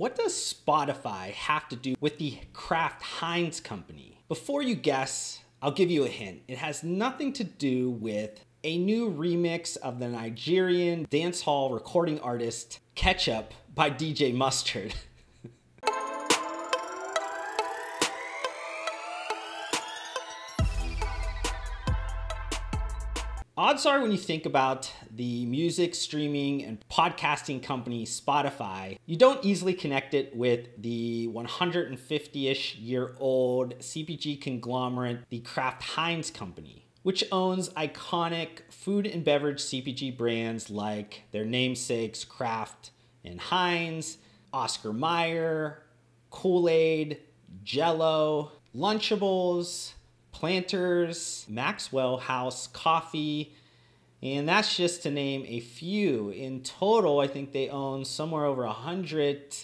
What does Spotify have to do with the Kraft Heinz company? Before you guess, I'll give you a hint. It has nothing to do with a new remix of the Nigerian dance hall recording artist Ketchup by DJ Mustard. Odds are when you think about the music streaming and podcasting company Spotify, you don't easily connect it with the 150-ish year old CPG conglomerate, the Kraft Heinz company, which owns iconic food and beverage CPG brands like their namesakes Kraft and Heinz, Oscar Meyer, Kool-Aid, Jell-O, Lunchables, Planters, Maxwell House Coffee, and that's just to name a few. In total, I think they own somewhere over 100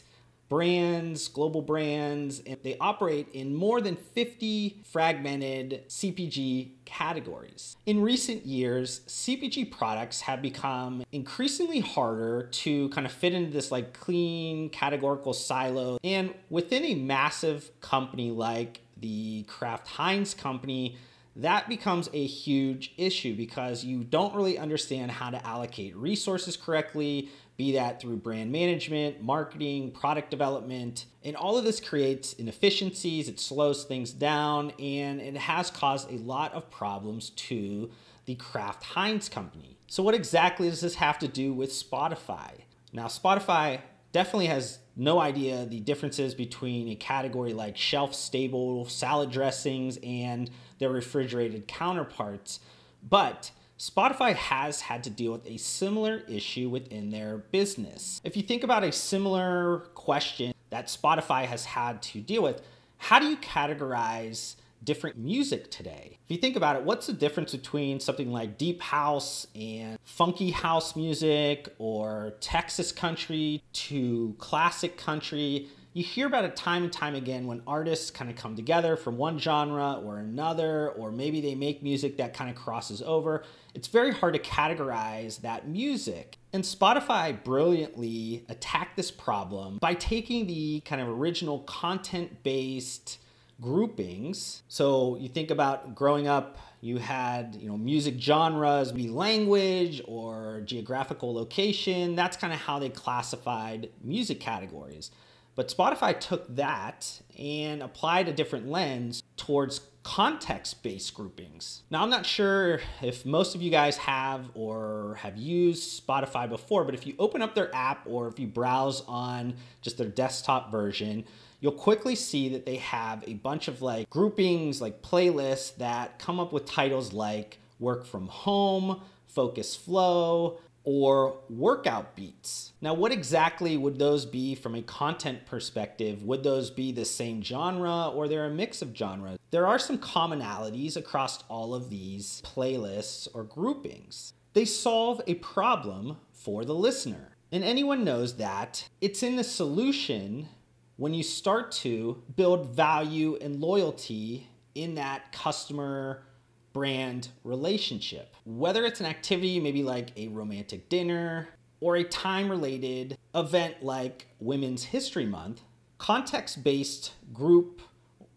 brands, global brands, and they operate in more than 50 fragmented CPG categories. In recent years, CPG products have become increasingly harder to kind of fit into this like clean categorical silo. And within a massive company like the Kraft Heinz company, that becomes a huge issue because you don't really understand how to allocate resources correctly, be that through brand management, marketing, product development, and all of this creates inefficiencies, it slows things down, and it has caused a lot of problems to the Kraft Heinz company. So what exactly does this have to do with Spotify? Now, Spotify definitely has no idea the differences between a category like shelf-stable salad dressings and their refrigerated counterparts, but Spotify has had to deal with a similar issue within their business. If you think about a similar question that Spotify has had to deal with, how do you categorize different music today? If you think about it, what's the difference between something like deep house and funky house music or Texas country to classic country? You hear about it time and time again when artists kind of come together from one genre or another, or maybe they make music that kind of crosses over. It's very hard to categorize that music. And Spotify brilliantly attacked this problem by taking the kind of original content-based groupings. So you think about growing up, you had, music genres, maybe language or geographical location. That's kind of how they classified music categories. But Spotify took that and applied a different lens towards context-based groupings. Now, I'm not sure if most of you guys have or have used Spotify before, but if you open up their app or if you browse on just their desktop version, you'll quickly see that they have a bunch of like groupings, like playlists that come up with titles like Work From Home, Focus Flow, or workout beats. Now, what exactly would those be from a content perspective? Would those be the same genre or they're a mix of genres? There are some commonalities across all of these playlists or groupings. They solve a problem for the listener. And anyone knows that it's in the solution when you start to build value and loyalty in that customer brand relationship. Whether it's an activity, maybe like a romantic dinner or a time-related event like Women's History Month, context-based group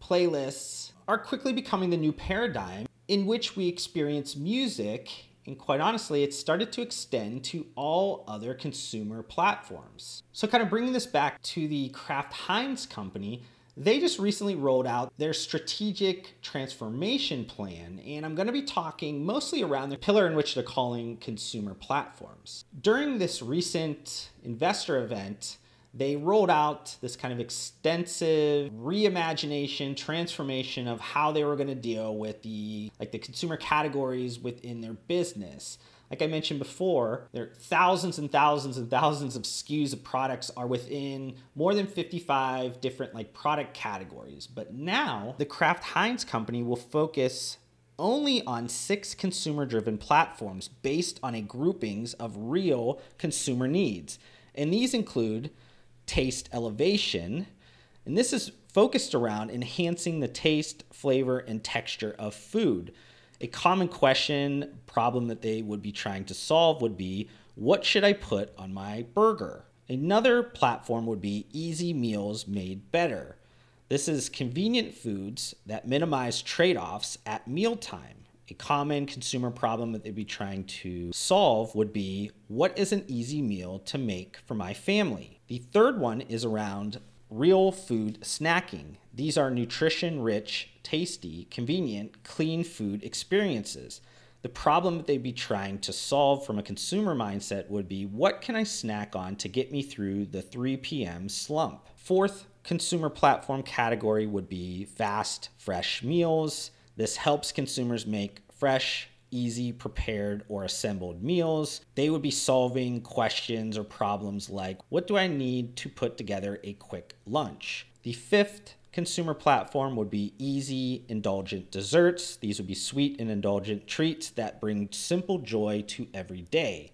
playlists are quickly becoming the new paradigm in which we experience music. And quite honestly, it started to extend to all other consumer platforms. So kind of bringing this back to the Kraft Heinz company, they just recently rolled out their strategic transformation plan. And I'm going to be talking mostly around the pillar in which they're calling consumer platforms. During this recent investor event, they rolled out this kind of extensive reimagination, transformation of how they were going to deal with the consumer categories within their business. Like I mentioned before, there are thousands and thousands and thousands of SKUs of products are within more than 55 different like product categories. But now the Kraft Heinz company will focus only on 6 consumer-driven platforms based on a groupings of real consumer needs. And these include taste elevation, and this is focused around enhancing the taste, flavor, and texture of food. A common question, problem that they would be trying to solve would be, what should I put on my burger? Another platform would be Easy Meals Made Better. This is convenient foods that minimize trade-offs at mealtime. A common consumer problem that they'd be trying to solve would be, what is an easy meal to make for my family? The third one is around real food snacking. These are nutrition-rich, tasty, convenient, clean food experiences. The problem that they'd be trying to solve from a consumer mindset would be, what can I snack on to get me through the 3 p.m. slump? Fourth consumer platform category would be fast, fresh meals. This helps consumers make fresh, easy, prepared, or assembled meals. They would be solving questions or problems like, what do I need to put together a quick lunch? The fifth consumer platform would be easy, indulgent desserts. These would be sweet and indulgent treats that bring simple joy to every day.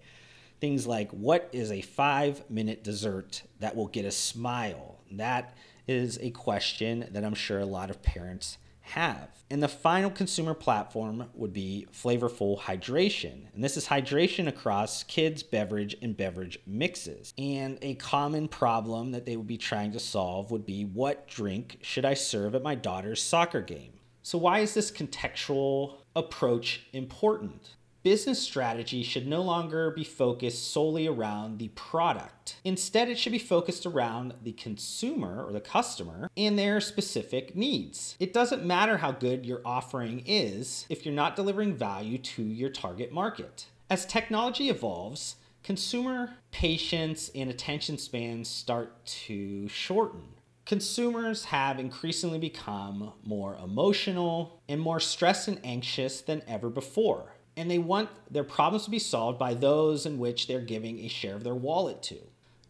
Things like, what is a 5-minute dessert that will get a smile? That is a question that I'm sure a lot of parents have. And the final consumer platform would be flavorful hydration. And this is hydration across kids' beverage and beverage mixes. And a common problem that they would be trying to solve would be, what drink should I serve at my daughter's soccer game? So why is this contextual approach important? Business strategy should no longer be focused solely around the product. Instead, it should be focused around the consumer or the customer and their specific needs. It doesn't matter how good your offering is if you're not delivering value to your target market. As technology evolves, consumer patience and attention spans start to shorten. Consumers have increasingly become more emotional and more stressed and anxious than ever before. And they want their problems to be solved by those in which they're giving a share of their wallet to.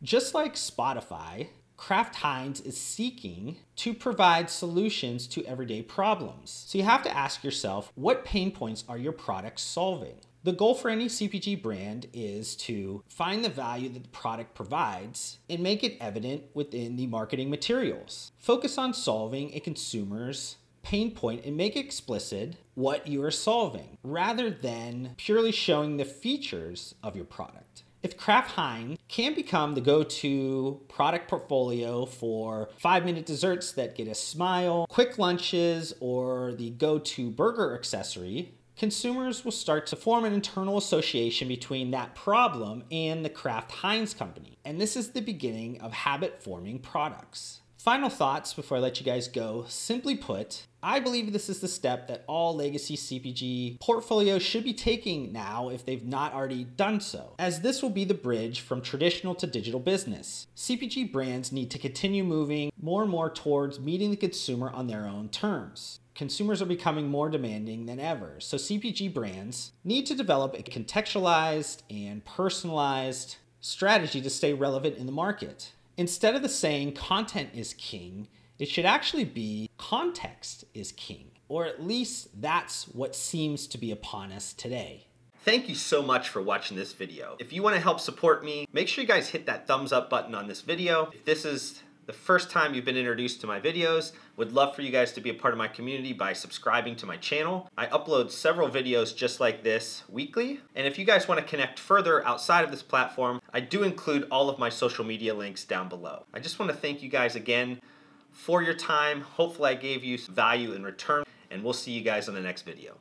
Just like Spotify, Kraft Heinz is seeking to provide solutions to everyday problems. So you have to ask yourself, what pain points are your products solving? The goal for any CPG brand is to find the value that the product provides and make it evident within the marketing materials. Focus on solving a consumer's pain point and make explicit what you are solving, rather than purely showing the features of your product. If Kraft Heinz can become the go-to product portfolio for 5-minute desserts that get a smile, quick lunches, or the go-to burger accessory, consumers will start to form an internal association between that problem and the Kraft Heinz company. And this is the beginning of habit-forming products. Final thoughts before I let you guys go. Simply put, I believe this is the step that all legacy CPG portfolios should be taking now if they've not already done so, as this will be the bridge from traditional to digital business. CPG brands need to continue moving more and more towards meeting the consumer on their own terms. Consumers are becoming more demanding than ever, so CPG brands need to develop a contextualized and personalized strategy to stay relevant in the market. Instead of the saying content is king, it should actually be context is king, or at least that's what seems to be upon us today. Thank you so much for watching this video. If you want to help support me, make sure you guys hit that thumbs up button on this video. If this is the first time you've been introduced to my videos, would love for you guys to be a part of my community by subscribing to my channel. I upload several videos just like this weekly. And if you guys want to connect further outside of this platform, I do include all of my social media links down below. I just want to thank you guys again for your time. Hopefully I gave you some value in return, and we'll see you guys on the next video.